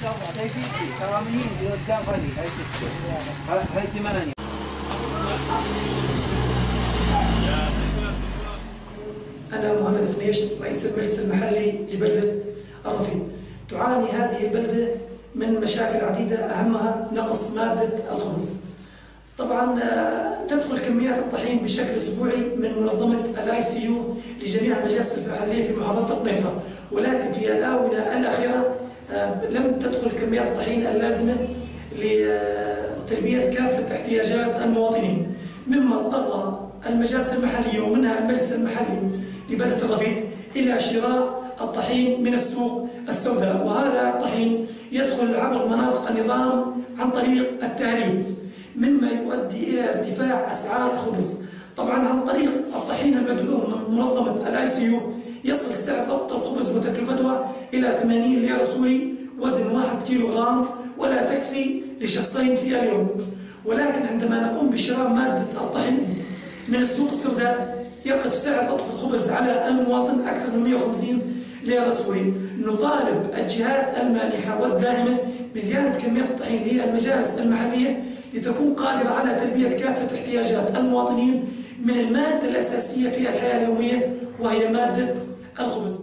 أنا محمد الفنيشت رئيس المجلس المحلي لبلدة الرفيد. تعاني هذه البلدة من مشاكل عديدة أهمها نقص مادة الخبز. طبعا تدخل كميات الطحين بشكل اسبوعي من منظمه الICU لجميع المجالس المحليه في محافظه القنيطره، ولكن في الاونه الاخيره لم تدخل كميات الطحين اللازمه لتلبيه كافه احتياجات المواطنين، مما اضطر المجالس المحليه ومنها المجلس المحلي لبلده الرفيد الى شراء الطحين من السوق السوداء، وهذا الطحين يدخل عبر مناطق النظام عن طريق التهريب، مما يؤدي الى ارتفاع اسعار الخبز. طبعا عن طريق الطحين المدعوم من منظمه الICU يصل سعر ربط الخبز وتكلفتها الى 80 ليره سوري وزن 1 كيلوغرام، ولا تكفي لشخصين في اليوم. ولكن عندما نقوم بشراء ماده الطحين من السوق السوداء يقف سعر ربط الخبز على المواطن اكثر من 150 ليره سوري. نطالب الجهات المانحه والداعمه بزياده كميه الطحين للمجالس المحليه لتكون قادرة على تلبية كافة احتياجات المواطنين من المادة الأساسية في الحياة اليومية وهي مادة الخبز.